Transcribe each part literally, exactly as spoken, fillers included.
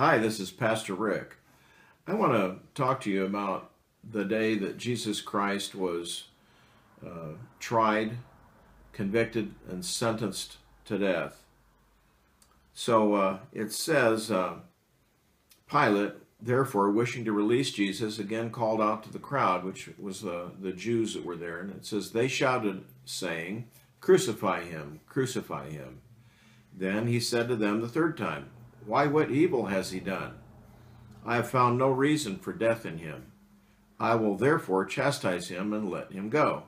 Hi, this is Pastor Rick. I want to talk to you about the day that Jesus Christ was uh, tried, convicted, and sentenced to death. So uh, it says, uh, Pilate, therefore, wishing to release Jesus, again called out to the crowd, which was uh, the Jews that were there. And it says, they shouted, saying, "Crucify him, crucify him." Then he said to them the third time, "Why, what evil has he done? I have found no reason for death in him. I will therefore chastise him and let him go."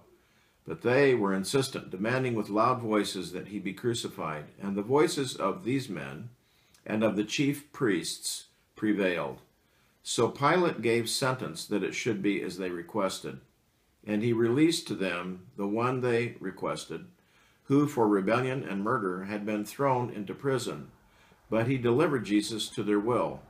But they were insistent, demanding with loud voices that he be crucified. And the voices of these men and of the chief priests prevailed. So Pilate gave sentence that it should be as they requested. And he released to them the one they requested, who for rebellion and murder had been thrown into prison. But he delivered Jesus to their will.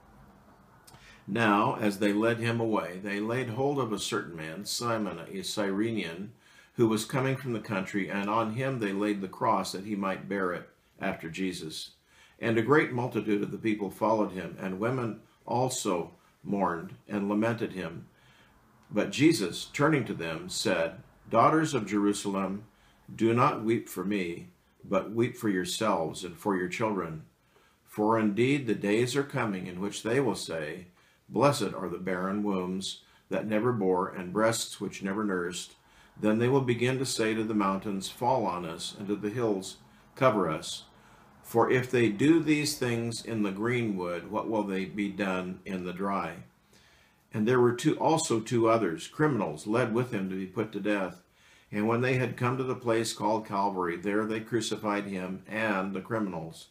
Now, as they led him away, they laid hold of a certain man, Simon, a Cyrenian, who was coming from the country, and on him they laid the cross that he might bear it after Jesus. And a great multitude of the people followed him, and women also mourned and lamented him. But Jesus, turning to them, said, "Daughters of Jerusalem, do not weep for me, but weep for yourselves and for your children. For indeed the days are coming in which they will say, 'Blessed are the barren wombs that never bore and breasts which never nursed.' Then they will begin to say to the mountains, 'Fall on us,' and to the hills, 'Cover us.' For if they do these things in the green wood, what will they be done in the dry?" And there were two, also two others, criminals, led with him to be put to death. And when they had come to the place called Calvary, there they crucified him and the criminals,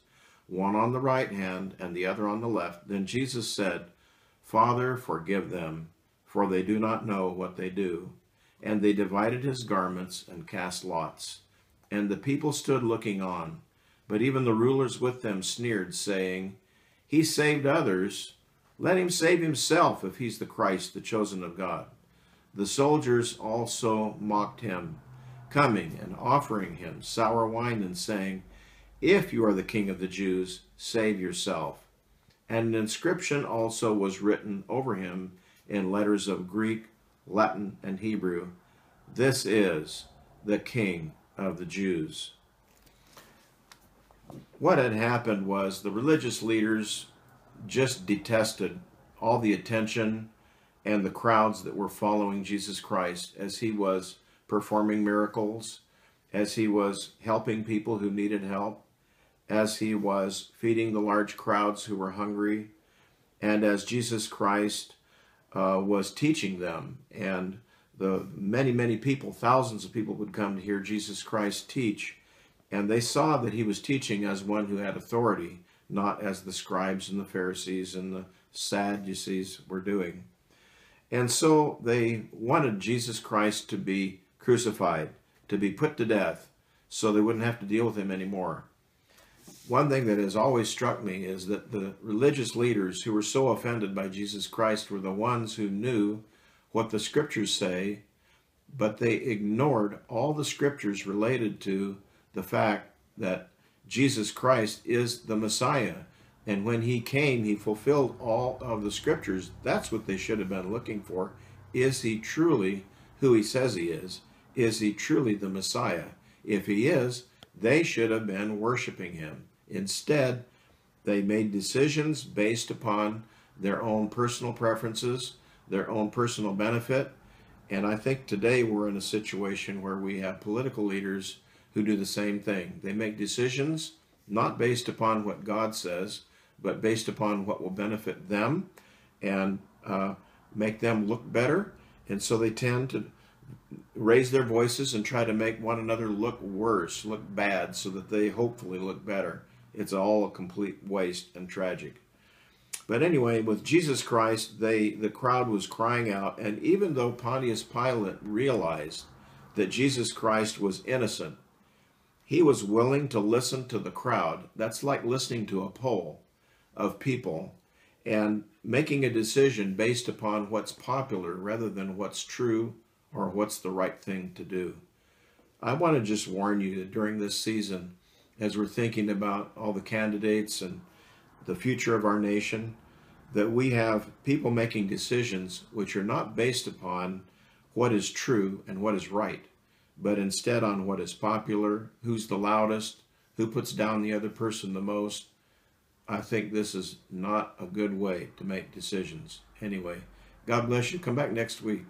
one on the right hand and the other on the left. Then Jesus said, "Father, forgive them, for they do not know what they do." And they divided his garments and cast lots. And the people stood looking on. But even the rulers with them sneered, saying, "He saved others. Let him save himself, if he's the Christ, the chosen of God." The soldiers also mocked him, coming and offering him sour wine and saying, "If you are the King of the Jews, save yourself." And an inscription also was written over him in letters of Greek, Latin, and Hebrew, "This is the King of the Jews." What had happened was the religious leaders just detested all the attention and the crowds that were following Jesus Christ as he was performing miracles, as he was helping people who needed help, as he was feeding the large crowds who were hungry, and as Jesus Christ uh, was teaching them. And the many, many people, thousands of people would come to hear Jesus Christ teach, and they saw that he was teaching as one who had authority, not as the scribes and the Pharisees and the Sadducees were doing. And so they wanted Jesus Christ to be crucified, to be put to death, so they wouldn't have to deal with him anymore. One thing that has always struck me is that the religious leaders who were so offended by Jesus Christ were the ones who knew what the scriptures say, but they ignored all the scriptures related to the fact that Jesus Christ is the Messiah. And when he came, he fulfilled all of the scriptures. That's what they should have been looking for. Is he truly who he says he is? Is he truly the Messiah? If he is, they should have been worshiping him. Instead, they made decisions based upon their own personal preferences, their own personal benefit. And I think today we're in a situation where we have political leaders who do the same thing. They make decisions not based upon what God says, but based upon what will benefit them and uh, make them look better. And so they tend to raise their voices and try to make one another look worse, look bad, so that they hopefully look better. It's all a complete waste and tragic. But anyway, with Jesus Christ, they the crowd was crying out, and even though Pontius Pilate realized that Jesus Christ was innocent, he was willing to listen to the crowd. That's like listening to a poll of people and making a decision based upon what's popular rather than what's true or what's the right thing to do. I want to just warn you that during this season, as we're thinking about all the candidates and the future of our nation, that we have people making decisions which are not based upon what is true and what is right, but instead on what is popular, who's the loudest, who puts down the other person the most. I think this is not a good way to make decisions. Anyway, God bless you. Come back next week.